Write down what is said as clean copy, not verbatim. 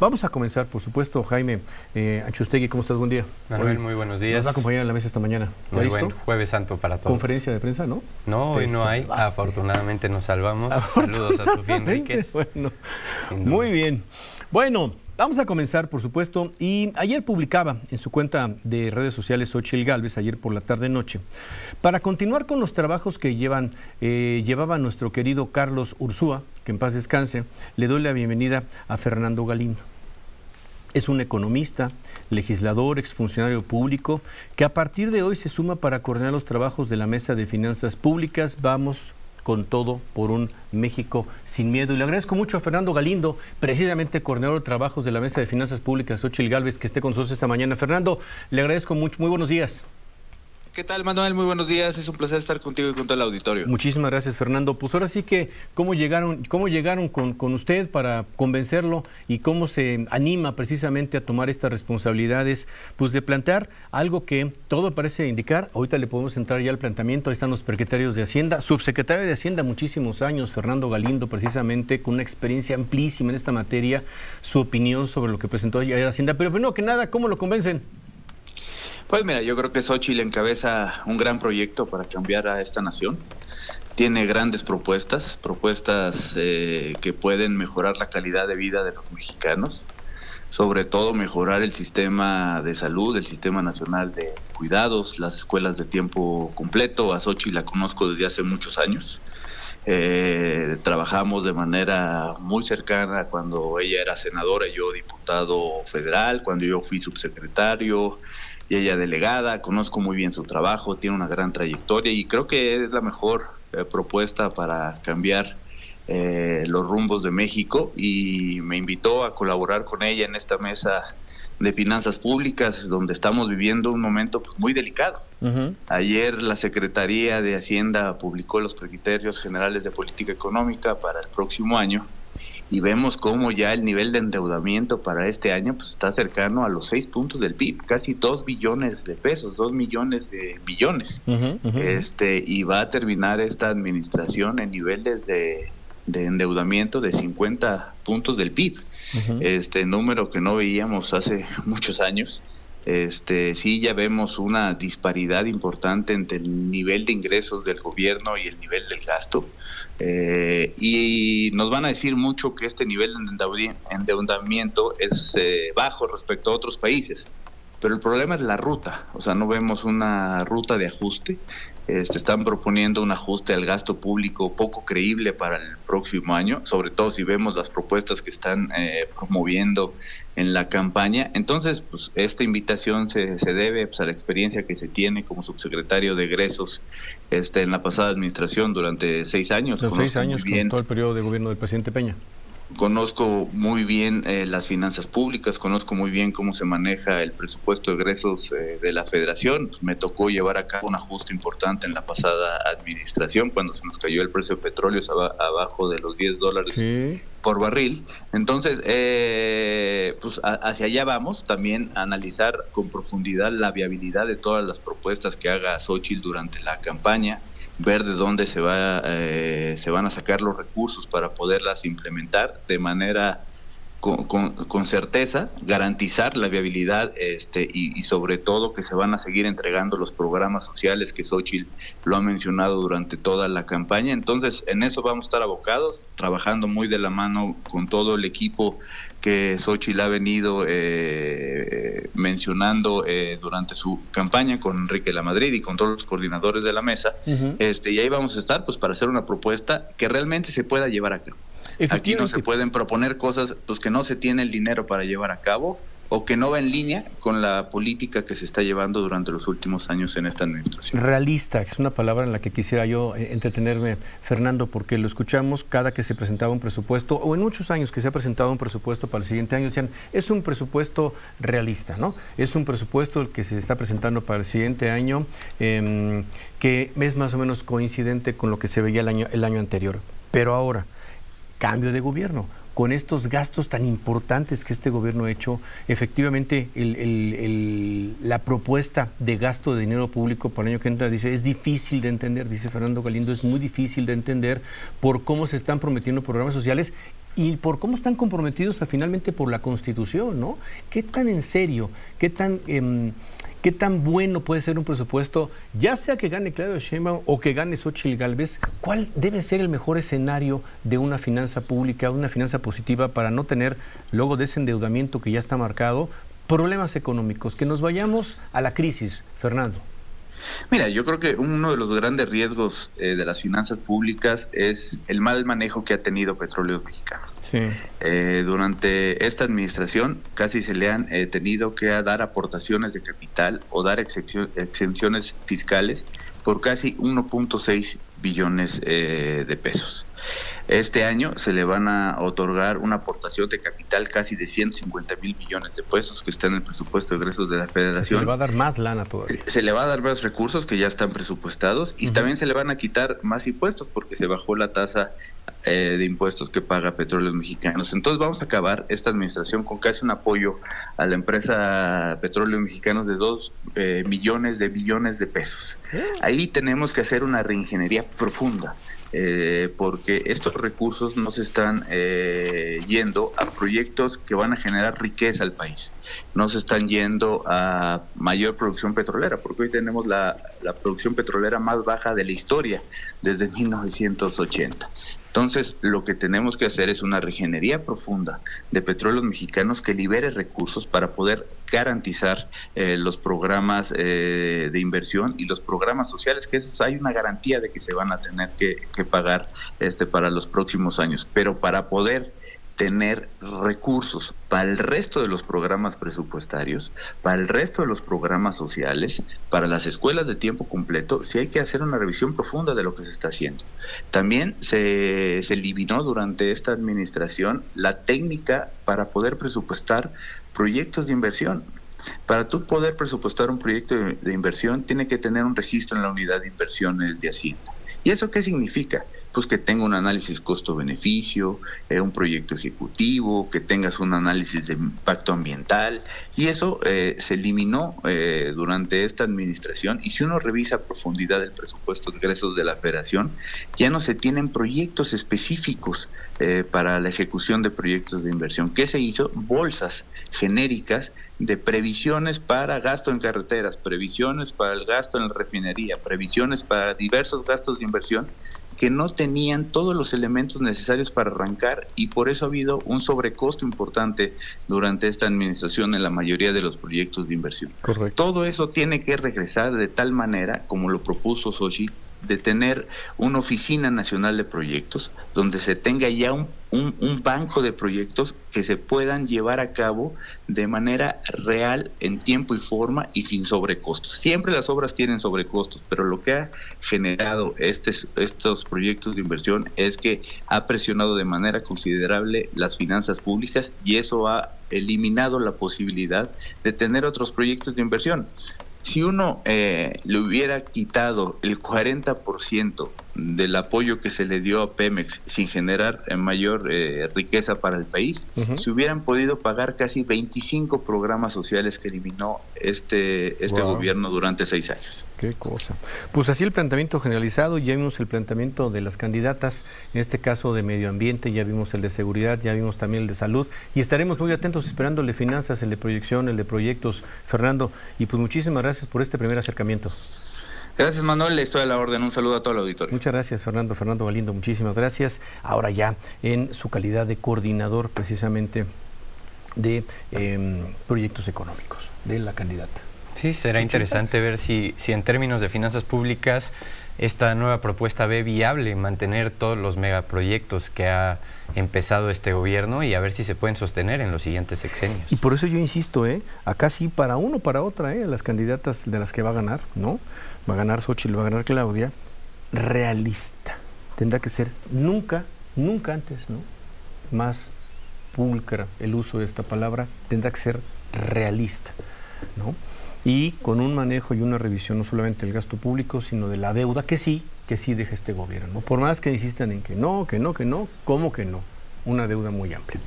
Vamos a comenzar, por supuesto, Jaime Anchustegui, ¿cómo estás? Buen día. Manuel, muy buenos días. Nos va a acompañar en la mesa esta mañana. Muy buen jueves santo para todos. ¿Conferencia de prensa, no? No, hoy no hay. Afortunadamente nos salvamos. Saludos a Sofía Enríquez. Bueno, muy bien. Bueno, vamos a comenzar, por supuesto, y ayer publicaba en su cuenta de redes sociales Xóchitl Gálvez, ayer por la tarde-noche, para continuar con los trabajos que llevaba nuestro querido Carlos Urzúa, que en paz descanse, le doy la bienvenida a Fernando Galindo. Es un economista, legislador, exfuncionario público, que a partir de hoy se suma para coordinar los trabajos de la Mesa de Finanzas Públicas. Vamos con todo por un México sin miedo. Y le agradezco mucho a Fernando Galindo, precisamente coordinador de trabajos de la Mesa de Finanzas Públicas, Xóchitl Gálvez, que esté con nosotros esta mañana. Fernando, le agradezco mucho. Muy buenos días. ¿Qué tal, Manuel? Muy buenos días. Es un placer estar contigo y con todo el auditorio. Muchísimas gracias, Fernando. Pues ahora sí que, ¿cómo llegaron con usted para convencerlo y cómo se anima precisamente a tomar estas responsabilidades? Pues de plantear algo que todo parece indicar. Ahorita le podemos entrar ya al planteamiento. Ahí están los secretarios de Hacienda. Subsecretario de Hacienda muchísimos años, Fernando Galindo, precisamente, con una experiencia amplísima en esta materia. Su opinión sobre lo que presentó ayer Hacienda. Pero primero que nada, ¿cómo lo convencen? Pues mira, yo creo que Xóchitl encabeza un gran proyecto para cambiar a esta nación. Tiene grandes propuestas que pueden mejorar la calidad de vida de los mexicanos, sobre todo mejorar el sistema de salud, el sistema nacional de cuidados, las escuelas de tiempo completo. A Xóchitl la conozco desde hace muchos años. Trabajamos de manera muy cercana cuando ella era senadora, yo diputado federal, cuando yo fui subsecretario y ella delegada. Conozco muy bien su trabajo, tiene una gran trayectoria y creo que es la mejor propuesta para cambiar los rumbos de México, y me invitó a colaborar con ella en esta mesa de finanzas públicas, donde estamos viviendo un momento muy delicado. Ayer la Secretaría de Hacienda publicó los criterios generales de política económica para el próximo año, y vemos cómo ya el nivel de endeudamiento para este año pues está cercano a los 6 puntos del PIB, casi 2 billones de pesos, 2 millones de billones. Y va a terminar esta administración en niveles de endeudamiento de 50 puntos del PIB, número que no veíamos hace muchos años. Sí, ya vemos una disparidad importante entre el nivel de ingresos del gobierno y el nivel del gasto. Y nos van a decir mucho que este nivel de endeudamiento es bajo respecto a otros países. Pero el problema es la ruta, o sea, no vemos una ruta de ajuste. Están proponiendo un ajuste al gasto público poco creíble para el próximo año, sobre todo si vemos las propuestas que están promoviendo en la campaña. Entonces, pues, esta invitación se debe pues, a la experiencia que se tiene como subsecretario de egresos en la pasada administración durante 6 años. Los 6 años, con todo el periodo de gobierno del presidente Peña. Conozco muy bien las finanzas públicas, conozco muy bien cómo se maneja el presupuesto de egresos de la Federación. Me tocó llevar a cabo un ajuste importante en la pasada administración, cuando se nos cayó el precio de petróleos abajo de los $10 por barril. Entonces, pues hacia allá vamos. También analizar con profundidad la viabilidad de todas las propuestas que haga Xóchitl durante la campaña, ver de dónde se van a sacar los recursos para poderlas implementar de manera con certeza, garantizar la viabilidad y sobre todo que se van a seguir entregando los programas sociales que Xóchitl lo ha mencionado durante toda la campaña. Entonces, en eso vamos a estar abocados, trabajando muy de la mano con todo el equipo que Xóchitl ha venido mencionando durante su campaña, con Enrique La Madrid y con todos los coordinadores de la mesa. Y ahí vamos a estar pues para hacer una propuesta que realmente se pueda llevar a cabo. Aquí no se pueden proponer cosas pues que no se tiene el dinero para llevar a cabo, o que no va en línea con la política que se está llevando durante los últimos años en esta administración. Realista, es una palabra en la que quisiera yo entretenerme, Fernando, porque lo escuchamos cada que se presentaba un presupuesto, o en muchos años que se ha presentado un presupuesto para el siguiente año, decían, es un presupuesto realista, ¿no? Es un presupuesto el que se está presentando para el siguiente año, que es más o menos coincidente con lo que se veía el año anterior. Pero ahora, cambio de gobierno, con estos gastos tan importantes que este gobierno ha hecho, efectivamente la propuesta de gasto de dinero público para el año que entra, dice, es difícil de entender, dice Fernando Galindo, es muy difícil de entender por cómo se están prometiendo programas sociales y por cómo están comprometidos finalmente por la Constitución, ¿no? ¿Qué tan en serio, qué tan bueno puede ser un presupuesto, ya sea que gane Claudia Sheinbaum o que gane Xóchitl Gálvez? ¿Cuál debe ser el mejor escenario de una finanza pública, una finanza positiva, para no tener luego de ese endeudamiento que ya está marcado, problemas económicos, que nos vayamos a la crisis, Fernando? Mira, yo creo que uno de los grandes riesgos de las finanzas públicas es el mal manejo que ha tenido Petróleos Mexicanos. Sí. Durante esta administración casi se le han tenido que dar aportaciones de capital o dar exenciones fiscales por casi 1.6 billones de pesos. Este año se le van a otorgar una aportación de capital casi de 150,000 millones de pesos que está en el presupuesto de egresos de la Federación. Se le va a dar más lana todavía. Se le va a dar más recursos que ya están presupuestados y también se le van a quitar más impuestos porque se bajó la tasa de impuestos que paga Petróleos Mexicanos. Entonces vamos a acabar esta administración con casi un apoyo a la empresa Petróleos Mexicanos de 2 millones de billones de pesos. Ahí tenemos que hacer una reingeniería profunda. Porque estos recursos no se están yendo a proyectos que van a generar riqueza al país, no se están yendo a mayor producción petrolera, porque hoy tenemos la producción petrolera más baja de la historia desde 1980. Entonces, lo que tenemos que hacer es una reingeniería profunda de Petróleos Mexicanos que libere recursos para poder garantizar los programas de inversión y los programas sociales, que esos hay una garantía de que se van a tener que pagar para los próximos años. Pero para poder tener recursos para el resto de los programas presupuestarios, para el resto de los programas sociales, para las escuelas de tiempo completo, sí hay que hacer una revisión profunda de lo que se está haciendo. También se eliminó durante esta administración la técnica para poder presupuestar proyectos de inversión. Para tú poder presupuestar un proyecto de inversión, tiene que tener un registro en la unidad de inversiones de Hacienda. ¿Y eso qué significa? Pues que tenga un análisis costo-beneficio, un proyecto ejecutivo, que tengas un análisis de impacto ambiental, y eso se eliminó durante esta administración. Y si uno revisa a profundidad el presupuesto de ingresos de la Federación, ya no se tienen proyectos específicos para la ejecución de proyectos de inversión. ¿Qué se hizo? Bolsas genéricas de previsiones para gasto en carreteras, previsiones para el gasto en la refinería, previsiones para diversos gastos de inversión que no tenían todos los elementos necesarios para arrancar, y por eso ha habido un sobrecosto importante durante esta administración en la mayoría de los proyectos de inversión. Correcto. Todo eso tiene que regresar de tal manera, como lo propuso Xóchitl, de tener una oficina nacional de proyectos, donde se tenga ya un banco de proyectos que se puedan llevar a cabo de manera real, en tiempo y forma y sin sobrecostos. Siempre las obras tienen sobrecostos, pero lo que ha generado estos proyectos de inversión es que ha presionado de manera considerable las finanzas públicas, y eso ha eliminado la posibilidad de tener otros proyectos de inversión. Si uno le hubiera quitado el 40% del apoyo que se le dio a Pemex sin generar mayor riqueza para el país, se hubieran podido pagar casi 25 programas sociales que eliminó este gobierno durante 6 años. Qué cosa. Pues así el planteamiento generalizado. Ya vimos el planteamiento de las candidatas, en este caso de medio ambiente, ya vimos el de seguridad, ya vimos también el de salud, y estaremos muy atentos esperando el de finanzas, el de proyección, el de proyectos, Fernando. Y pues muchísimas gracias por este primer acercamiento. Gracias, Manuel, estoy a la orden. Un saludo a todo el auditorio. Muchas gracias, Fernando. Fernando Galindo, muchísimas gracias. Ahora ya en su calidad de coordinador precisamente de proyectos económicos de la candidata. Sí, será interesante ver si en términos de finanzas públicas esta nueva propuesta ve viable mantener todos los megaproyectos que ha empezado este gobierno, y a ver si se pueden sostener en los siguientes sexenios. Y por eso yo insisto, acá sí para uno, para otra, las candidatas de las que va a ganar, ¿no? Va a ganar Xóchitl, va a ganar Claudia, realista. Tendrá que ser nunca, nunca antes, ¿no?, más pulcra el uso de esta palabra, tendrá que ser realista, ¿no? Y con un manejo y una revisión no solamente del gasto público, sino de la deuda, que sí deja este gobierno. Por más que insistan en que no, ¿cómo que no? Una deuda muy amplia.